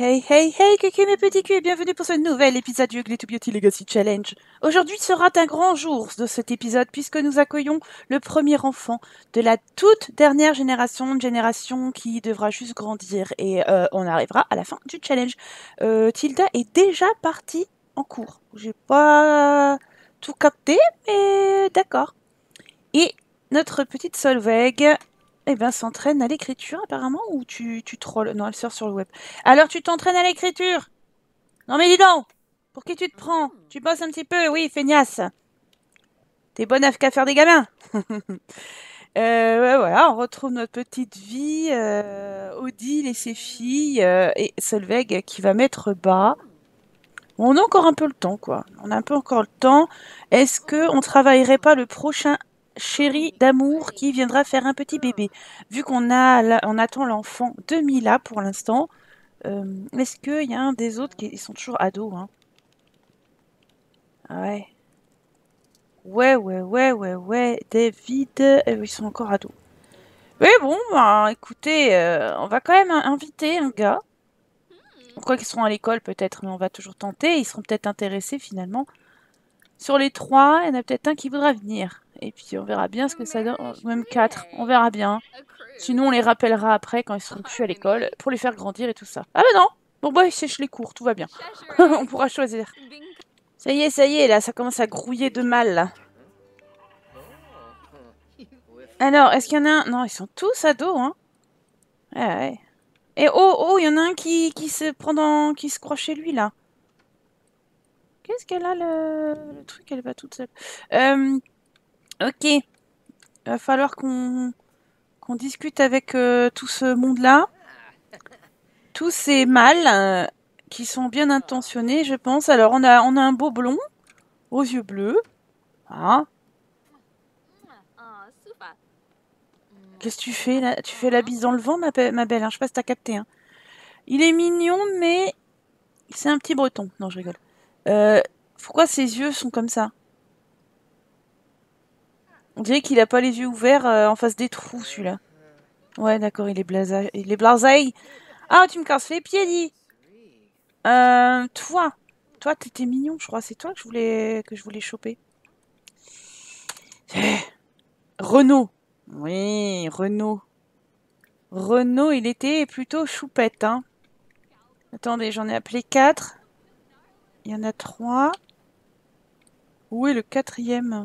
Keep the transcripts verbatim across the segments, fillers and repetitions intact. Hey, hey, hey, coucou mes petits culs et bienvenue pour ce nouvel épisode du Ugly to Beauty Legacy Challenge. Aujourd'hui sera un grand jour de cet épisode puisque nous accueillons le premier enfant de la toute dernière génération, une génération qui devra juste grandir et euh, on arrivera à la fin du challenge. Euh, Tilda est déjà partie en cours. J'ai pas tout capté, mais d'accord. Et notre petite Solveig... Eh bien, s'entraîne à l'écriture, apparemment, ou tu, tu trolles? Non, elle sort sur le web. Alors, tu t'entraînes à l'écriture? Non, mais dis donc! Pour qui tu te prends? Tu bosses un petit peu, oui, feignasse. T'es bonne à faire des gamins. euh, ouais, voilà, on retrouve notre petite vie, euh, Odile et ses filles, euh, et Solveig qui va mettre bas. On a encore un peu le temps, quoi. On a un peu encore le temps. Est-ce qu'on ne travaillerait pas le prochain... chérie d'amour qui viendra faire un petit bébé. Vu qu'on a, on attend l'enfant de Mila pour l'instant, est-ce euh, qu'il y a un des autres qui sont toujours ados hein? Ouais. Ouais, ouais, ouais, ouais, ouais. David, euh, ils sont encore ados. Mais bon, bah, écoutez, euh, on va quand même inviter un gars. Quoi qu'ils seront à l'école peut-être, mais on va toujours tenter. Ils seront peut-être intéressés finalement. Sur les trois, il y en a peut-être un qui voudra venir. Et puis on verra bien ce que ça donne, même quatre, on verra bien. Sinon on les rappellera après quand ils seront plus à l'école, pour les faire grandir et tout ça. Ah bah non, bon bah ils sèchent les cours, tout va bien. On pourra choisir. Ça y est, ça y est, là ça commence à grouiller de mal là. Alors, est-ce qu'il y en a un? Non, ils sont tous ados, hein. Ouais, ouais. Et oh, oh, il y en a un qui, qui se prend dans... qui se croit chez lui là. Qu'est-ce qu'elle a le... le truc, elle va toute seule. Euh... Ok, il va falloir qu'on qu'on discute avec euh, tout ce monde-là. Tous ces mâles euh, qui sont bien intentionnés, je pense. Alors, on a, on a un beau blond, aux yeux bleus. Hein? Qu'est-ce que tu fais là? Tu fais la bise dans le vent, ma, ma belle. Hein, je sais pas si t'as capté. Hein. Il est mignon, mais c'est un petit breton. Non, je rigole. Euh, pourquoi ses yeux sont comme ça? On dirait qu'il a pas les yeux ouverts euh, en face des trous, celui-là. Ouais, d'accord, il est blasé. Il est blasé. Ah, tu me casses les pieds, dis. Euh, toi. Toi, t'étais mignon, je crois. C'est toi que je voulais que je voulais choper. Renaud. Oui, Renaud. Renaud, il était plutôt choupette, hein. Attendez, j'en ai appelé quatre. Il y en a trois. Où est le quatrième?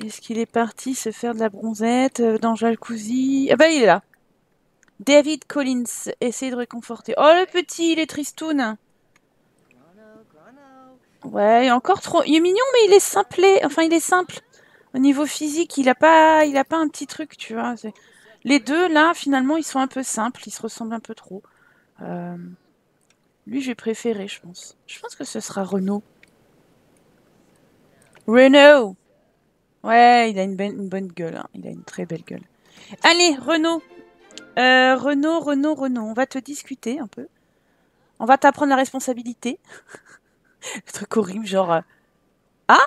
Est-ce qu'il est parti se faire de la bronzette dans le jacuzzi? Ah bah il est là. David Collins, essaye de réconforter. Oh le petit, il est tristoun. Ouais, il est encore trop... Il est mignon mais il est simplé. Enfin il est simple. Au niveau physique, il a pas, il a pas un petit truc, tu vois. Les deux là, finalement, ils sont un peu simples. Ils se ressemblent un peu trop. Euh... Lui, j'ai préféré, je pense. Je pense que ce sera Renaud. Renaud. Ouais, il a une, be une bonne gueule, hein. Il a une très belle gueule. Allez, Renaud, euh, Renaud, Renaud, Renaud, on va te discuter un peu. On va t'apprendre la responsabilité. Le truc horrible, genre... Euh... Ah,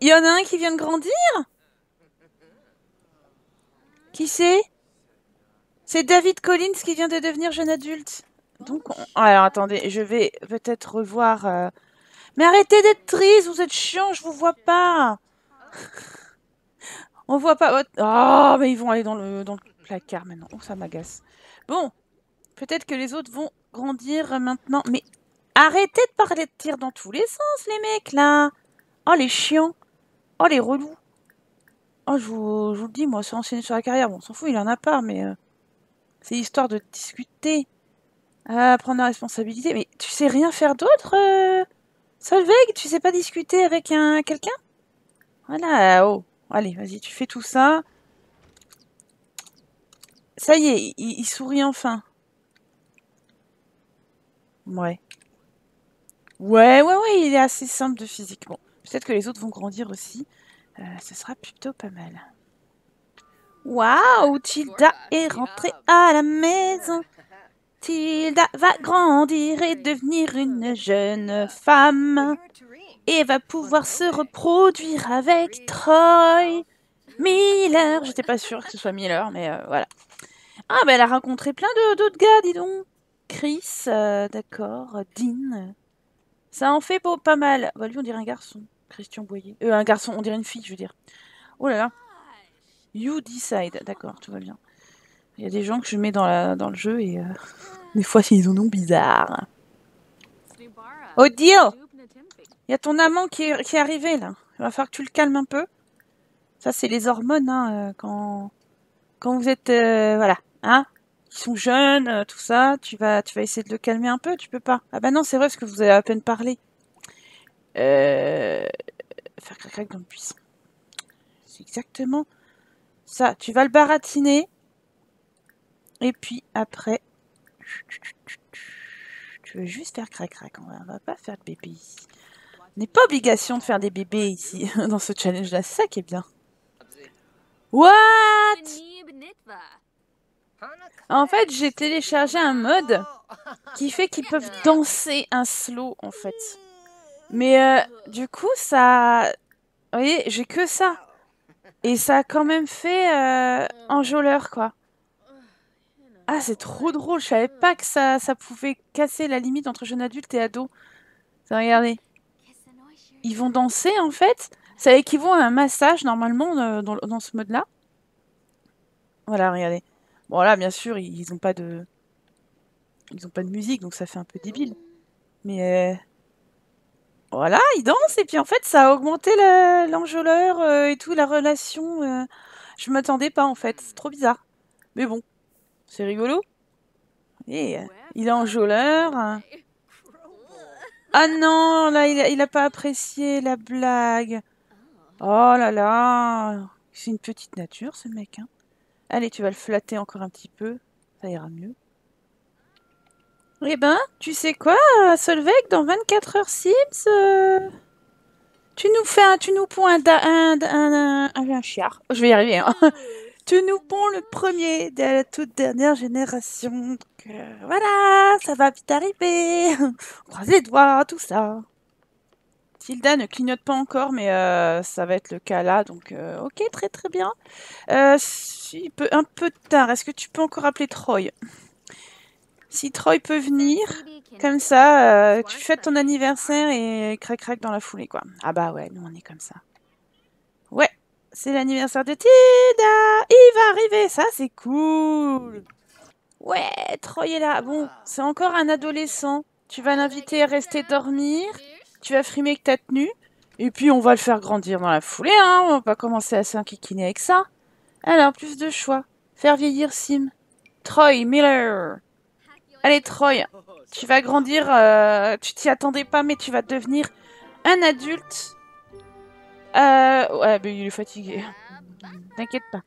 il y en a un qui vient de grandir? Qui c'est? C'est David Collins qui vient de devenir jeune adulte. Donc, on... alors attendez, je vais peut-être revoir... Euh... Mais arrêtez d'être triste, vous êtes chiant, je vous vois pas. On voit pas votre... Oh, mais ils vont aller dans le, dans le placard maintenant. Oh, ça m'agace. Bon, peut-être que les autres vont grandir maintenant. Mais arrêtez de parler de tir dans tous les sens, les mecs, là. Oh, les chiants. Oh, les relous. Oh, je vous, je vous le dis, moi, c'est enseigné sur la carrière. Bon, on s'en fout, il en a pas, mais... Euh, c'est histoire de discuter. Euh, prendre la responsabilité. Mais tu sais rien faire d'autre euh... Solveig, tu sais pas discuter avec un quelqu'un? Voilà, oh. Allez, vas-y, tu fais tout ça. Ça y est, il, il sourit enfin. Ouais. Ouais, ouais, ouais, il est assez simple de physique. Bon, peut-être que les autres vont grandir aussi. Euh, ce sera plutôt pas mal. Waouh, Tilda est rentrée à la maison. Tilda va grandir et devenir une jeune femme et va pouvoir se reproduire avec Troy Miller. J'étais pas sûre que ce soit Miller, mais euh, voilà. Ah, mais elle a rencontré plein d'autres gars, dis donc. Chris, euh, d'accord. Dean. Ça en fait beau, pas mal. Bah, lui, on dirait un garçon. Christian Boyer. Euh, un garçon, on dirait une fille, je veux dire. Oh là là. You decide. D'accord, tout va bien. Il y a des gens que je mets dans, la, dans le jeu et... Euh, des fois, ils ont nom bizarre. Odile, il y a ton amant qui est, qui est arrivé, là. Il va falloir que tu le calmes un peu. Ça, c'est les hormones, hein, quand... Quand vous êtes, euh, voilà, hein, ils sont jeunes, euh, tout ça, tu vas, tu vas essayer de le calmer un peu, tu peux pas. Ah bah non, c'est vrai, parce que vous avez à peine parlé. Euh... Faire crac-crac dans le buisson. C'est exactement ça. Tu vas le baratiner. Et puis après, tu veux juste faire crac-crac. On va, on va pas faire de bébé ici. On n'est pas obligation de faire des bébés ici, dans ce challenge-là. C'est ça qui est bien. What? En fait, j'ai téléchargé un mode qui fait qu'ils peuvent danser un slow, en fait. Mais euh, du coup, ça... Vous voyez, j'ai que ça. Et ça a quand même fait euh, enjôleur, quoi. Ah, c'est trop drôle. Je savais pas que ça, ça pouvait casser la limite entre jeune adulte et ado. Regardez. Ils vont danser, en fait. Ça équivaut à un massage, normalement, euh, dans, dans ce mode-là. Voilà, regardez. Bon, là, bien sûr, ils n'ont pas de... Ils n'ont pas de musique, donc ça fait un peu débile. Mais... Euh... Voilà, ils dansent, et puis en fait, ça a augmenté l'enjôleur euh, et tout, la relation. Euh... Je m'attendais pas, en fait. C'est trop bizarre. Mais bon, c'est rigolo. Et, euh, il est enjôleur. Hein. Ah non, là, il a, il a pas apprécié la blague. Oh là là. C'est une petite nature, ce mec, hein. Allez, tu vas le flatter encore un petit peu. Ça ira mieux. Eh ben, tu sais quoi, Solveig, dans vingt-quatre heures Sims, euh, tu nous fais un, tu nous ponds un, un, un, un, un chiard. Je vais y arriver. Hein. Tu nous ponds le premier de la toute dernière génération. Donc, euh, voilà, ça va vite arriver. Croise les doigts, tout ça. Tilda ne clignote pas encore, mais euh, ça va être le cas là, donc euh, ok, très très bien. Euh, si, peu, un peu tard, est-ce que tu peux encore appeler Troy? Si Troy peut venir, comme ça, euh, tu fêtes ton anniversaire et crac-crac dans la foulée, quoi. Ah bah ouais, nous on est comme ça. Ouais, c'est l'anniversaire de Tilda. Il va arriver, ça c'est cool. Ouais, Troy est là. Bon, c'est encore un adolescent. Tu vas l'inviter à rester dormir. Tu vas frimer que t'as tenue, et puis on va le faire grandir dans la foulée, hein. On va pas commencer à s'inquiéter avec ça. Alors, plus de choix. Faire vieillir Sim. Troy Miller. Allez, Troy, tu vas grandir, euh, tu t'y attendais pas, mais tu vas devenir un adulte. Euh, ouais, mais il est fatigué. T'inquiète pas.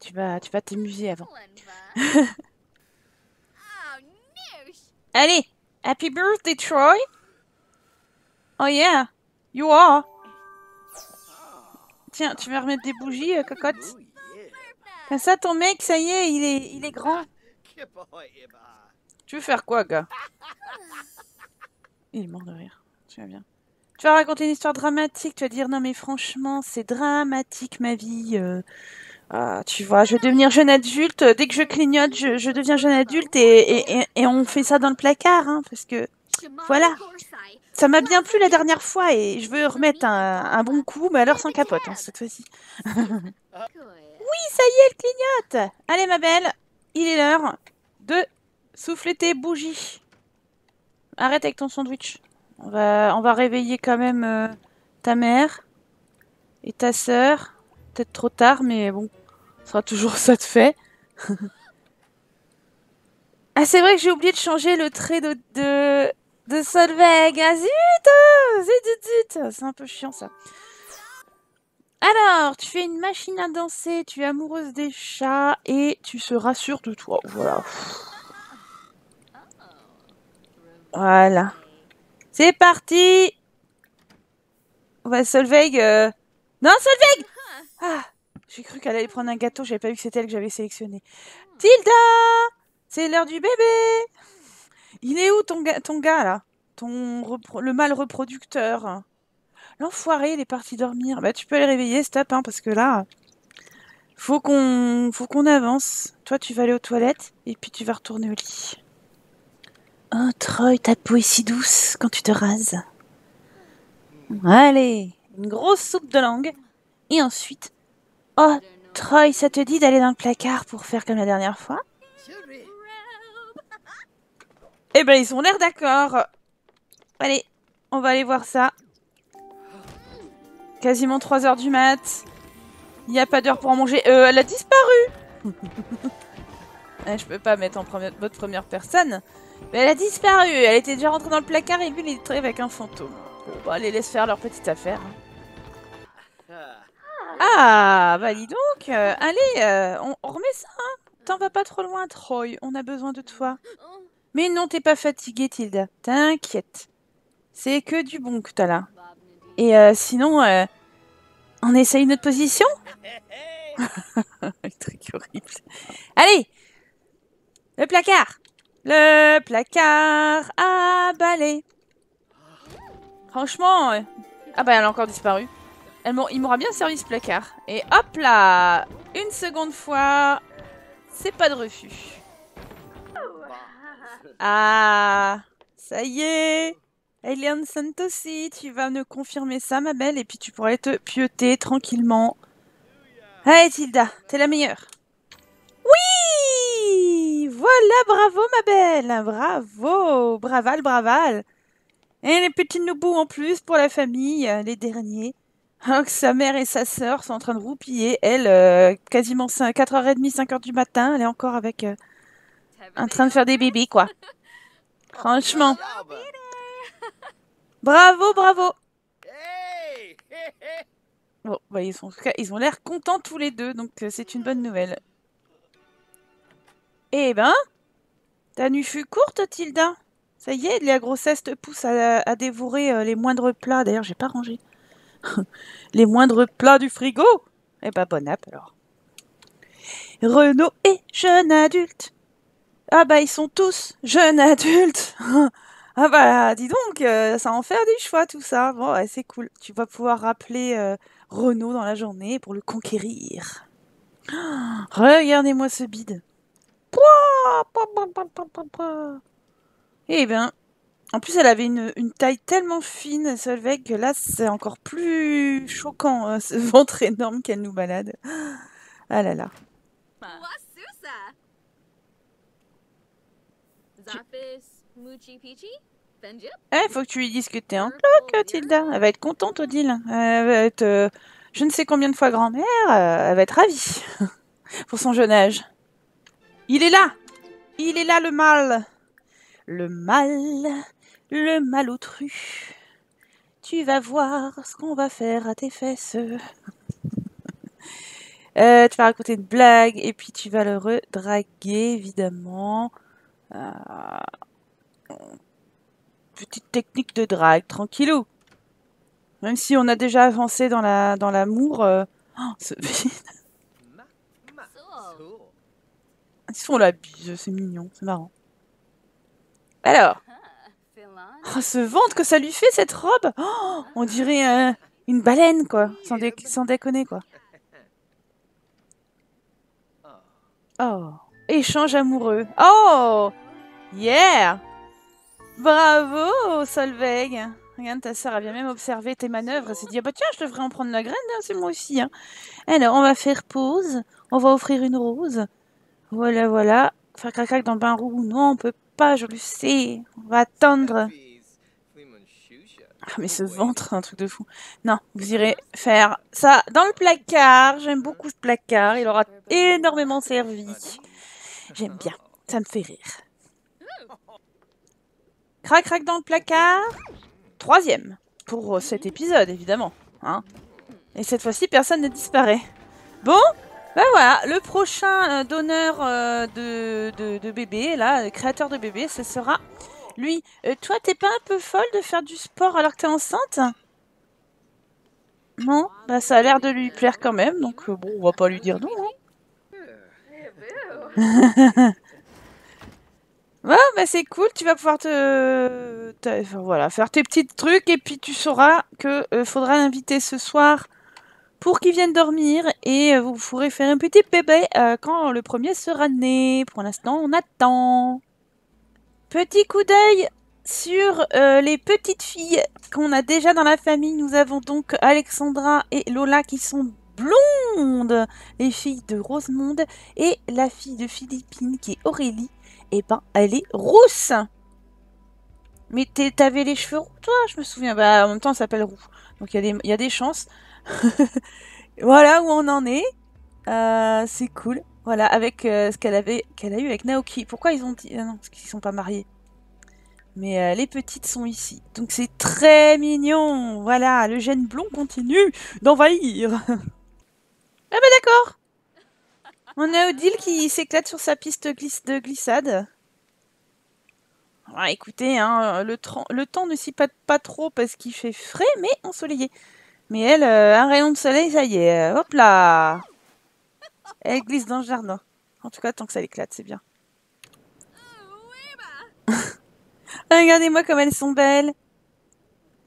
Tu vas tu vas t'amuser avant. Allez, happy birthday, Troy. Oh yeah, you are. Tiens, tu vas remettre des bougies, euh, cocotte. Comme ça, ton mec, ça y est, il est, il est grand. Tu veux faire quoi, gars? Il est mort de rire. Tu vas bien. Tu vas raconter une histoire dramatique. Tu vas dire non, mais franchement, c'est dramatique ma vie. Euh, ah, tu vois, je vais devenir jeune adulte. Dès que je clignote, je, je deviens jeune adulte et, et, et, et on fait ça dans le placard, hein, parce que voilà. Ça m'a bien plu la dernière fois et je veux remettre un, un bon coup, mais alors sans capote, hein, cette fois-ci. Oui, ça y est, elle clignote. Allez, ma belle, il est l'heure de souffler tes bougies. Arrête avec ton sandwich. On va, on va réveiller quand même euh, ta mère et ta sœur. Peut-être trop tard, mais bon, ce sera toujours ça de fait. Ah, c'est vrai que j'ai oublié de changer le trait de... de... de Solveig, ah zut, zut, zut, zut. C'est un peu chiant ça. Alors, tu es une machine à danser, tu es amoureuse des chats et tu seras sûre de toi. Voilà. Voilà. C'est parti. On va Solveig. Euh... Non, Solveig. Ah, j'ai cru qu'elle allait prendre un gâteau, j'avais pas vu que c'était elle que j'avais sélectionné. Tilda, c'est l'heure du bébé. Il est où ton, ga ton gars, là? Ton le mâle reproducteur? L'enfoiré, il est parti dormir. Bah, tu peux le réveiller, stop, hein, parce que là... Faut qu'on faut qu'on avance. Toi, tu vas aller aux toilettes et puis tu vas retourner au lit. Oh, Troy, ta peau est si douce quand tu te rases. Allez, une grosse soupe de langue. Et ensuite... Oh, Troy, ça te dit d'aller dans le placard pour faire comme la dernière fois? Eh ben, ils ont l'air d'accord. Allez, on va aller voir ça. Quasiment trois heures du mat. Il n'y a pas d'heure pour en manger. Euh, elle a disparu. Je peux pas mettre en première, votre première personne. Mais elle a disparu. Elle était déjà rentrée dans le placard et lui, il est avec un fantôme. Bon, bah, les laisse faire leur petite affaire. Ah, bah dis donc. Euh, allez, euh, on, on remet ça. Hein. T'en vas pas trop loin, Troy. On a besoin de toi. Mais non, t'es pas fatiguée, Tilda. T'inquiète. C'est que du bon que t'as là. Et euh, sinon, euh, on essaye notre position. Le truc horrible. Allez, le placard. Le placard à balai. Franchement... Euh... Ah bah elle a encore disparu. Elle il m'aura bien servi ce placard. Et hop là. Une seconde fois. C'est pas de refus. Ah, ça y est. Eliane Santosi, tu vas me confirmer ça, ma belle, et puis tu pourrais te pieuter tranquillement. Allez, Tilda, t'es la meilleure. Oui! Voilà, bravo, ma belle. Bravo. Braval, braval. Et les petits noobs en plus pour la famille, les derniers. Alors que sa mère et sa sœur sont en train de roupiller. Elle, euh, quasiment quatre heures trente, cinq heures du matin, elle est encore avec... Euh, en train de faire des bébés, quoi. Franchement. Bravo, bravo. Bon, bah, ils, sont, ils ont l'air contents tous les deux, donc euh, c'est une bonne nouvelle. Eh ben, ta nuit fut courte, Tilda. Ça y est, la grossesse te pousse à, à dévorer euh, les moindres plats. D'ailleurs, j'ai pas rangé. Les moindres plats du frigo. Eh ben, bonne app, alors. Renaud est jeune adulte. Ah bah, ils sont tous jeunes adultes. Ah bah, dis donc, euh, ça en fait des choix tout ça. Bon, ouais, c'est cool. Tu vas pouvoir rappeler euh, Renaud dans la journée pour le conquérir. Oh, regardez-moi ce bide. Eh bien, en plus, elle avait une, une taille tellement fine, Solveig, que là, c'est encore plus choquant, hein, ce ventre énorme qu'elle nous balade. Ah là là. Eh, faut que tu lui dises que t'es en cloque, Tilda. Elle va être contente, Odile. Elle va être euh, je ne sais combien de fois grand-mère. Euh, elle va être ravie pour son jeune âge. Il est là. Il est là, le mal. Le mal. Le malotru. Tu vas voir ce qu'on va faire à tes fesses. euh, tu vas raconter une blague et puis tu vas le redraguer, évidemment. Euh... Petite technique de drague, tranquillou. Même si on a déjà avancé dans la dans l'amour, euh... oh, ce... ils font la bise, c'est mignon, c'est marrant. Alors, oh, ce ventre que ça lui fait cette robe, oh, on dirait euh, une baleine quoi, sans, dé sans déconner quoi. Oh. Échange amoureux. Oh! Yeah! Bravo, Solveig! Regarde, ta sœur a bien même observé tes manœuvres. Elle s'est dit, ah bah tiens, je devrais en prendre la graine, hein, c'est moi aussi. Hein. Alors, on va faire pause. On va offrir une rose. Voilà, voilà. Faire crac-crac dans le bain roux. Non, on peut pas, je le sais. On va attendre. Ah, mais ce ventre, c'est un truc de fou. Non, vous irez faire ça dans le placard. J'aime beaucoup ce placard. Il aura énormément servi. J'aime bien, ça me fait rire. Crac, crac dans le placard. Troisième, pour cet épisode, évidemment. Hein. Et cette fois-ci, personne ne disparaît. Bon, ben voilà, le prochain euh, donneur euh, de, de, de bébé, là, créateur de bébé, ce sera lui. Euh, toi, t'es pas un peu folle de faire du sport alors que t'es enceinte? Non, ben, ça a l'air de lui plaire quand même, donc euh, bon, on va pas lui dire non, hein. Ouais, bah c'est cool, tu vas pouvoir te... te voilà, faire tes petits trucs et puis tu sauras que euh, faudra l'inviter ce soir pour qu'il vienne dormir et vous pourrez faire un petit bébé euh, quand le premier sera né. Pour l'instant, on attend. Petit coup d'œil sur euh, les petites filles qu'on a déjà dans la famille. Nous avons donc Alexandra et Lola qui sont blondes, les filles de Rosemonde, et la fille de Philippine qui est Aurélie. Eh ben, elle est rousse. Mais t'avais les cheveux roux, toi, je me souviens. Bah, en même temps, elle s'appelle roux. Donc, il y, y a des chances. Voilà où on en est. Euh, c'est cool. Voilà, avec euh, ce qu'elle avait, qu'elle a eu avec Naoki. Pourquoi ils ont dit... Ah non, parce qu'ils ne sont pas mariés. Mais euh, les petites sont ici. Donc, c'est très mignon. Voilà, le gène blond continue d'envahir. Ah bah d'accord. On a Odile qui s'éclate sur sa piste glisse de glissade. Ouais, écoutez, hein, le, le temps ne s'y pâte pas trop parce qu'il fait frais, mais ensoleillé. Mais elle, euh, un rayon de soleil, ça y est, euh, hop là. Elle glisse dans le jardin. En tout cas, tant que ça l'éclate, c'est bien. Regardez-moi comme elles sont belles.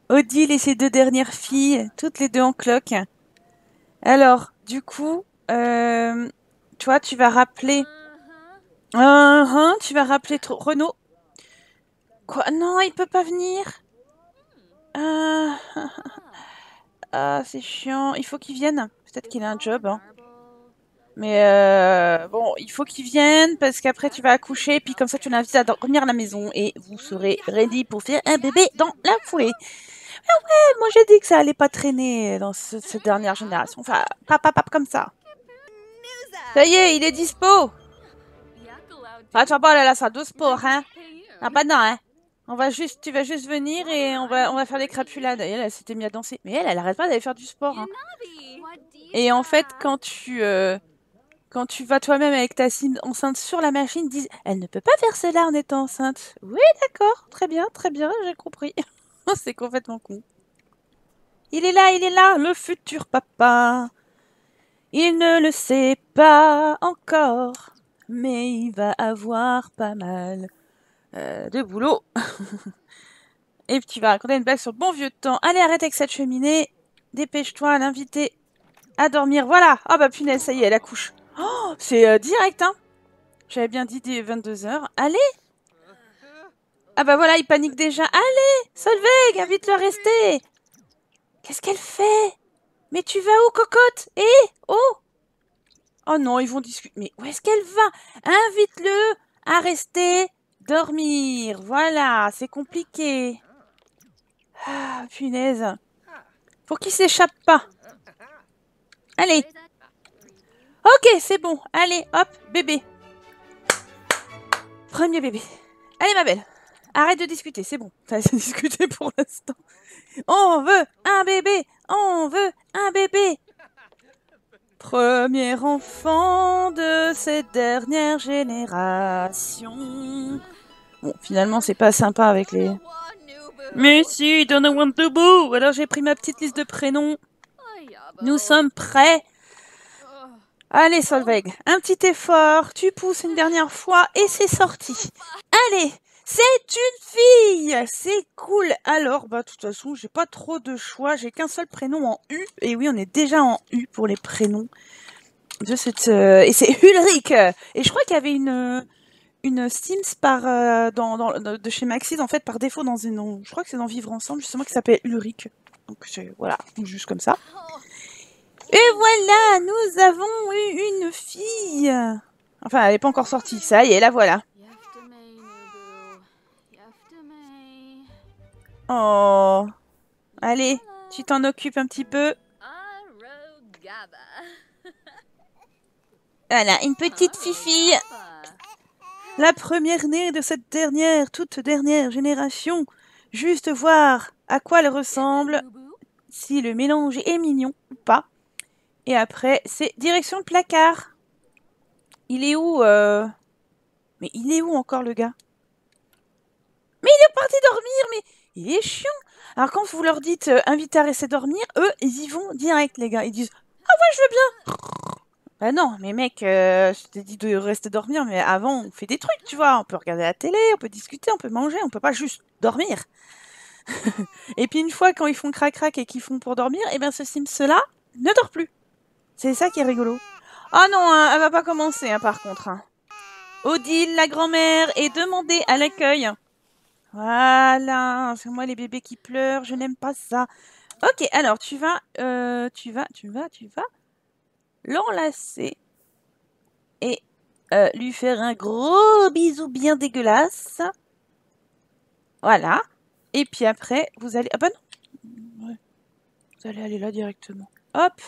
Odile et ses deux dernières filles, toutes les deux en cloque. Alors, du coup, euh, toi, tu vas rappeler... Uh -huh, tu vas rappeler Renaud. Quoi? Non, il peut pas venir. Ah, euh... euh, c'est chiant. Il faut qu'il vienne. Peut-être qu'il a un job. Hein. Mais euh... bon, il faut qu'il vienne parce qu'après tu vas accoucher. Puis comme ça, tu l'invites à dormir à la maison. Et vous serez ready pour faire un bébé dans la foulée. Ah ouais, moi j'ai dit que ça allait pas traîner dans ce, cette dernière génération. Enfin, pap, pap, pap, comme ça. Ça y est, il est dispo. Ah, tu vas pas aller à la salle de sport, hein. Ah bah non, hein. On va juste, tu vas juste venir et on va, on va faire des crapulades. Et elle, elle s'était mise à danser. Mais elle, elle arrête pas d'aller faire du sport. Hein. Et en fait, quand tu, euh, quand tu vas toi-même avec ta Sim enceinte sur la machine, disent, elle ne peut pas faire cela en étant enceinte. Oui, d'accord, très bien, très bien, j'ai compris. C'est complètement con. Il est là, il est là, le futur papa. Il ne le sait pas encore, mais il va avoir pas mal. Euh, de boulot. Et puis tu vas raconter une blague sur le bon vieux temps. Allez, arrête avec cette cheminée. Dépêche-toi à l'inviter à dormir. Voilà. Ah bah punaise, ça y est, elle accouche. Oh, c'est euh, direct, hein. J'avais bien dit dès vingt-deux heures. Allez. Ah bah voilà, il panique déjà. Allez, Solveig, invite-le à rester. Qu'est-ce qu'elle fait? Mais tu vas où, cocotte? Eh, oh. Oh non, ils vont discuter. Mais où est-ce qu'elle va? Invite-le à rester. Dormir, voilà, c'est compliqué. Ah, punaise. Faut qu'il s'échappe pas. Allez. Ok, c'est bon. Allez, hop, bébé. Premier bébé. Allez, ma belle. Arrête de discuter, c'est bon. T'as assez discuté pour l'instant. On veut un bébé. On veut un bébé. Premier enfant de cette dernière génération. Bon, finalement, c'est pas sympa avec les... Mais si, don't want to boo. Alors, j'ai pris ma petite liste de prénoms. Nous sommes prêts. Allez, Solveig, un petit effort. Tu pousses une dernière fois et c'est sorti. Allez, c'est une fille. C'est cool. Alors, bah, de toute façon, j'ai pas trop de choix. J'ai qu'un seul prénom en U. Et oui, on est déjà en U pour les prénoms de cette... Euh... Et c'est Ulrich. Et je crois qu'il y avait une... une Sims par, euh, dans, dans, de chez Maxis, en fait, par défaut, dans une, je crois que c'est dans Vivre Ensemble, justement, qui s'appelle Ulrich. Donc, voilà, juste comme ça. Et voilà, nous avons eu une fille. Enfin, elle n'est pas encore sortie, ça y est, la voilà. Oh. Allez, tu t'en occupes un petit peu. Voilà, une petite fifi. La première née de cette dernière, toute dernière génération. Juste voir à quoi elle ressemble, si le mélange est mignon ou pas. Et après, c'est direction le placard. Il est où euh... Mais il est où encore le gars? Mais il est parti dormir, mais il est chiant. Alors quand vous leur dites euh, invite à rester dormir, eux, ils y vont direct, les gars. Ils disent, ah ouais, je veux bien. Bah non, mais mec, euh, je t'ai dit de rester dormir, mais avant, on fait des trucs, tu vois. On peut regarder la télé, on peut discuter, on peut manger, on peut pas juste dormir. Et puis une fois, quand ils font crac-crac et qu'ils font pour dormir, et bien ce Sims-là, ne dort plus. C'est ça qui est rigolo. Ah non, hein, elle va pas commencer, hein, par contre. Hein. Odile, la grand-mère, est demandée à l'accueil. Voilà, c'est moi les bébés qui pleurent, je n'aime pas ça. Ok, alors tu vas, euh, tu vas, tu vas, tu vas l'enlacer et euh, lui faire un gros bisou bien dégueulasse. Voilà. Et puis après, vous allez... Ah bah non. Ouais. Vous allez aller là directement. Hop.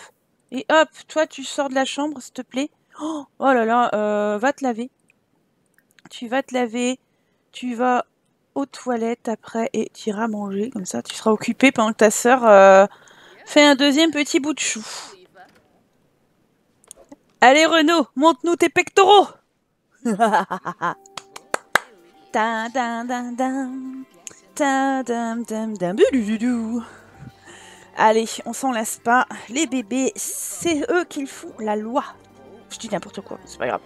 Et hop, toi tu sors de la chambre, s'il te plaît. Oh, oh là là, euh, va te laver. Tu vas te laver, tu vas... aux toilettes après et tu iras manger, comme ça tu seras occupé pendant que ta soeur euh, fait un deuxième petit bout de chou. Allez Renaud, montre-nous tes pectoraux. Allez, on s'en lasse pas, les bébés, c'est eux qui font la loi. Je dis n'importe quoi, c'est pas grave.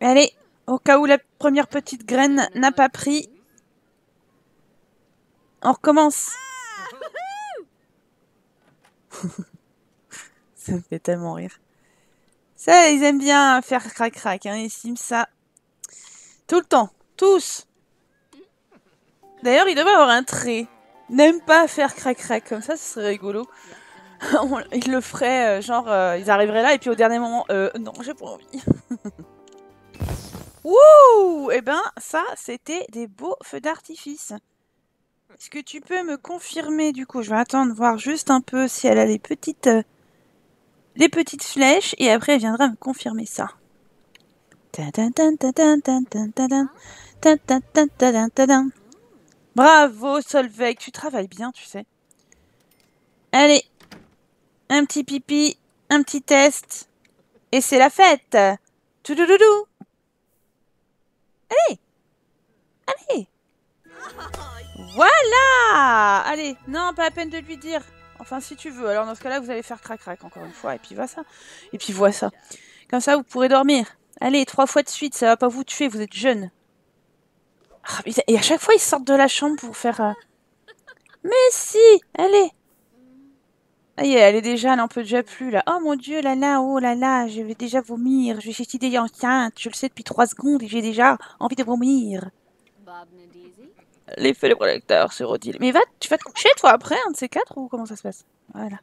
Allez. Au cas où la première petite graine n'a pas pris. On recommence. Ça me fait tellement rire. Ça, ils aiment bien faire crac-crac, hein, les Sims, ça. Tout le temps. Tous. D'ailleurs, il devrait avoir un trait. N'aime pas faire crac-crac. Comme ça, ce serait rigolo. Ils le feraient, genre, euh, ils arriveraient là et puis au dernier moment, euh, non, j'ai pas envie. Wouh! Eh ben, ça, c'était des beaux feux d'artifice. Est-ce que tu peux me confirmer, du coup? Je vais attendre, voir juste un peu si elle a les petites, euh, les petites flèches, et après, elle viendra me confirmer ça. Bravo, Solveig! Tu travailles bien, tu sais. Allez! Un petit pipi, un petit test, et c'est la fête! Toulouloulou! Allez! Allez! Voilà! Allez, non, pas la peine de lui dire. Enfin, si tu veux. Alors, dans ce cas-là, vous allez faire crac-crac, encore une fois. Et puis, va ça. Et puis, vois ça. Comme ça, vous pourrez dormir. Allez, trois fois de suite, ça va pas vous tuer, vous êtes jeunes. Ah, et à chaque fois, ils sortent de la chambre pour faire... Euh... Mais si! Allez! Ah, yeah, elle est déjà, elle n'en peut déjà plus, là. Oh mon dieu, là là, oh là là, je vais déjà vomir. Je suis déjà enceinte, je le sais depuis trois secondes et j'ai déjà envie de vomir. L'effet de projecteur sur Odile. Mais va, tu vas te coucher, toi, après, un de ces quatre, ou comment ça se passe? Voilà.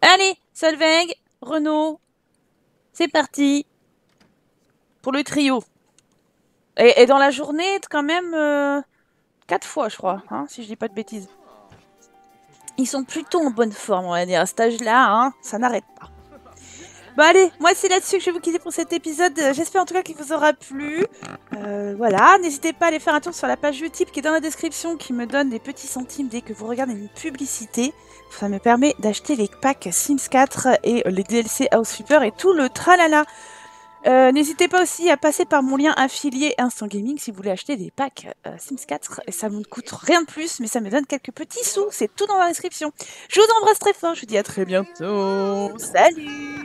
Allez, Solveig, Renaud, c'est parti. Pour le trio. Et, et dans la journée, quand même, euh, quatre fois, je crois, hein, si je dis pas de bêtises. Ils sont plutôt en bonne forme, on va dire, à cet âge-là, hein, ça n'arrête pas. Bon allez, moi c'est là-dessus que je vais vous quitter pour cet épisode, j'espère en tout cas qu'il vous aura plu. Euh, voilà, n'hésitez pas à aller faire un tour sur la page YouTube qui est dans la description, qui me donne des petits centimes dès que vous regardez une publicité. Ça me permet d'acheter les packs Sims quatre et les D L C House Flipper et tout le tralala. Euh, n'hésitez pas aussi à passer par mon lien affilié Instant Gaming si vous voulez acheter des packs euh, Sims quatre. Et ça ne me coûte rien de plus, mais ça me donne quelques petits sous. C'est tout dans la description. Je vous embrasse très fort. Je vous dis à très bientôt. Salut!